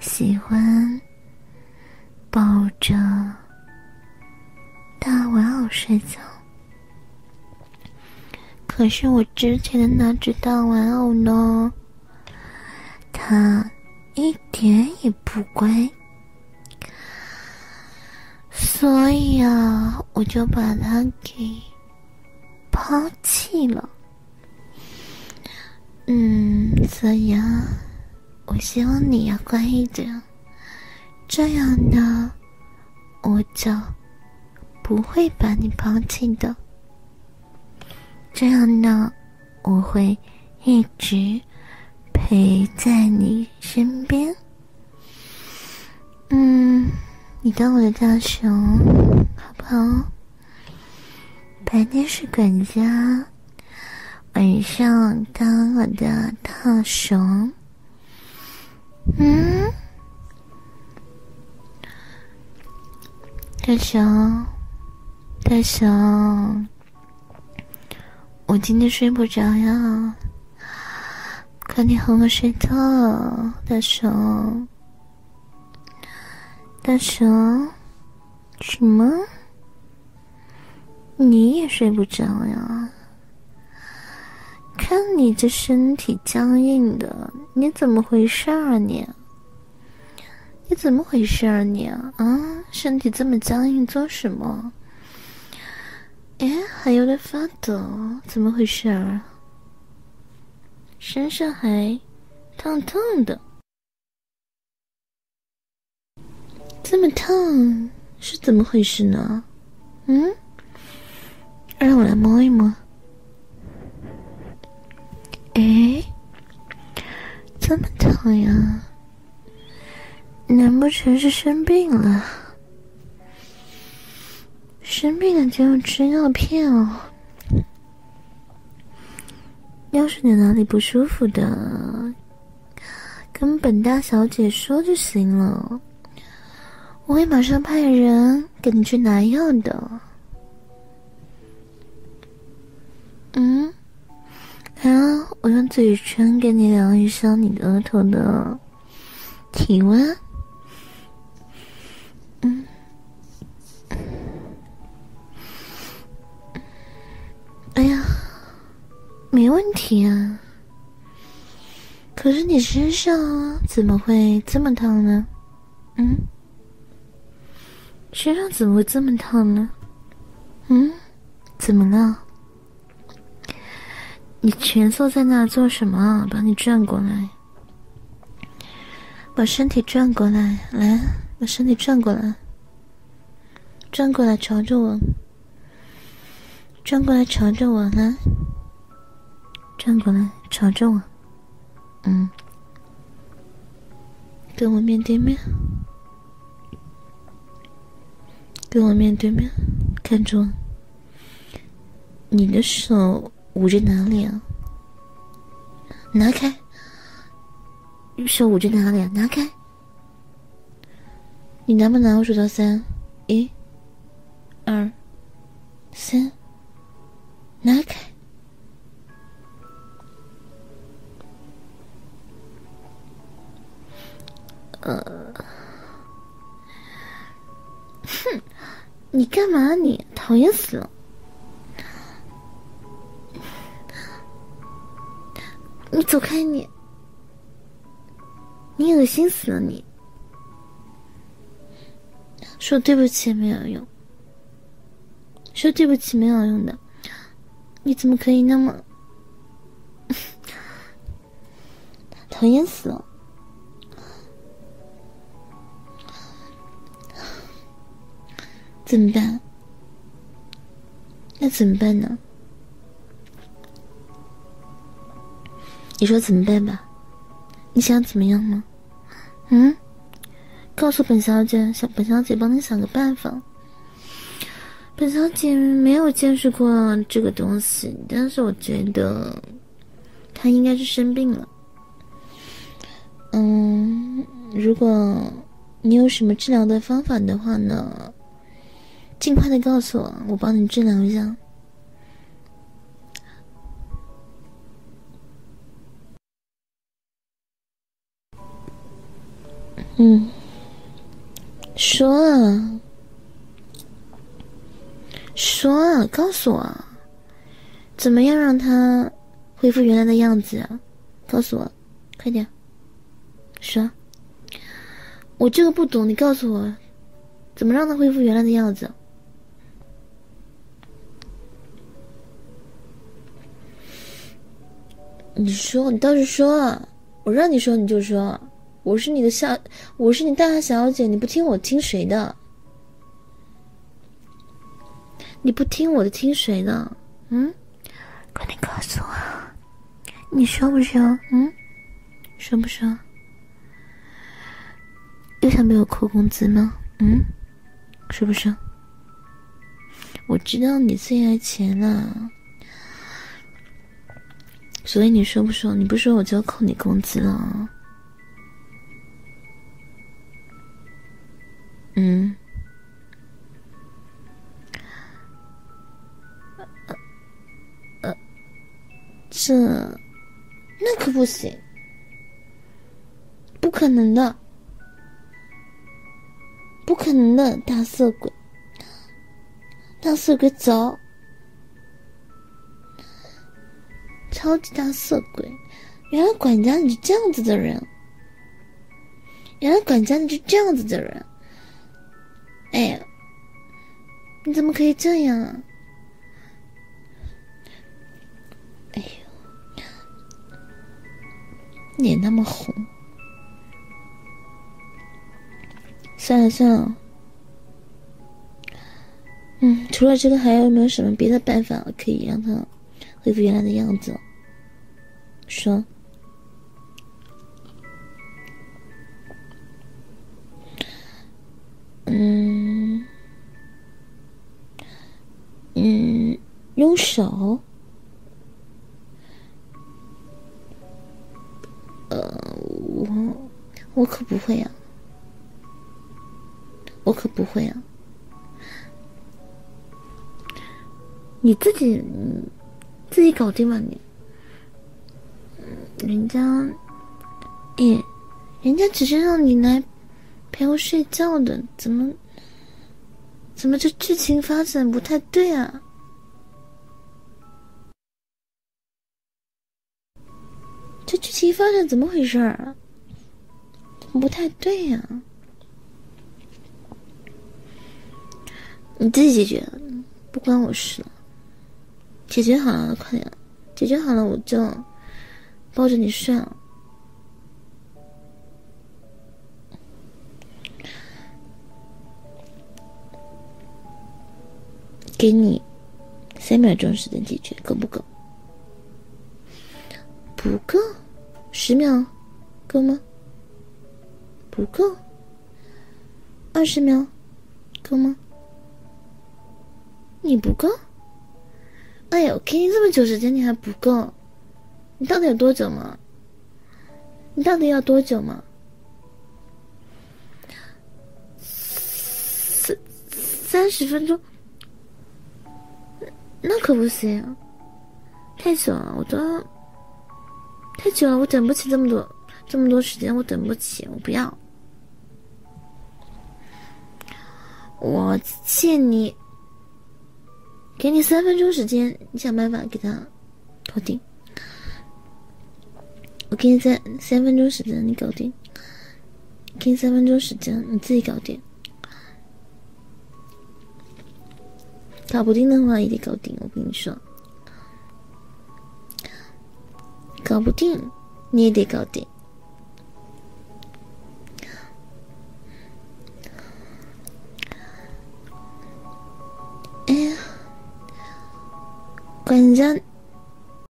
喜欢抱着大玩偶睡觉。可是我之前的那只大玩偶呢，它一点也不乖，所以啊，我就把它给抛弃了。所以啊，我希望你要乖一点，这样呢，我就不会把你抛弃的。这样呢，我会一直陪在你身边。你当我的大熊，好不好？白天是管家，晚上当我的大熊。大熊，大熊，我今天睡不着呀，快点哄我睡觉，大熊。大熊，什么？你也睡不着呀？看你这身体僵硬的，你怎么回事啊你？你怎么回事啊你啊？身体这么僵硬做什么？还有点发抖，怎么回事啊？身上还烫烫的，这么烫是怎么回事呢？让我来摸一摸。这么烫呀？难不成是生病了？生病了就要吃药片哦。要是你哪里不舒服的，跟本大小姐说就行了，我会马上派人给你去拿药的。我用嘴唇给你量一下你的额头的体温。哎呀，没问题啊。可是你身上怎么会这么烫呢？身上怎么会这么烫呢？怎么了？你蜷缩在那做什么？把你转过来，把身体转过来，来，把身体转过来，转过来朝着我。转过来朝着我，来，转过来朝着我，跟我面对面，跟我面对面，看着我。你的手捂着哪里啊？拿开！手捂着哪里啊？拿开！你拿不拿？我数到三，一、二、三。拿开！哼，你干嘛你？讨厌死了！你走开你！你恶心死了你！说对不起没有用，说对不起没有用的。你怎么可以那么讨厌死了？怎么办？那怎么办呢？你说怎么办吧？你想怎么样吗？告诉本小姐，本小姐帮你想个办法。本小姐没有见识过这个东西，但是我觉得她应该是生病了。如果你有什么治疗的方法的话呢，尽快的告诉我，我帮你治疗一下。说啊，告诉我，怎么样让他恢复原来的样子啊？告诉我，快点，说。我这个不懂，你告诉我，怎么让他恢复原来的样子？你说，你倒是说，我让你说你就说。我是你大小姐，你不听我听谁的？你不听我的听谁的？嗯，快点告诉我，你说不说？嗯，说不说？又想被我扣工资吗？嗯，说不说？我知道你最爱钱了，所以你说不说？你不说我就要扣你工资了。嗯，这那可不行，不可能的，不可能的，大色鬼，大色鬼走，超级大色鬼，原来管家你是这样子的人，哎呀，你怎么可以这样啊？哎呦，脸那么红。算了算了，除了这个还有没有什么别的办法可以让他恢复原来的样子？说。用手，我可不会啊，你自己搞定吧你，人家只是让你来陪我睡觉的，怎么这剧情发展不太对啊？这剧情发展怎么回事啊？不太对呀、啊！你自己解决，不关我事了。解决好了，快点！解决好了，我就抱着你睡了。给你3秒钟时间解决，够不够？不够，10秒够吗？不够，20秒够吗？你不够？哎呀，我给你这么久时间，你还不够？你到底有多久嘛？你到底要多久嘛？30分钟？那可不行，太久了，我都。太久了，我等不起这么多时间，我等不起，我不要。我欠你，给你3分钟时间，你想办法给他搞定。我给你三分钟时间，你搞定。给你3分钟时间，你自己搞定。搞不定的话也得搞定，我跟你说。搞不定，你也得搞定。哎呀，管家，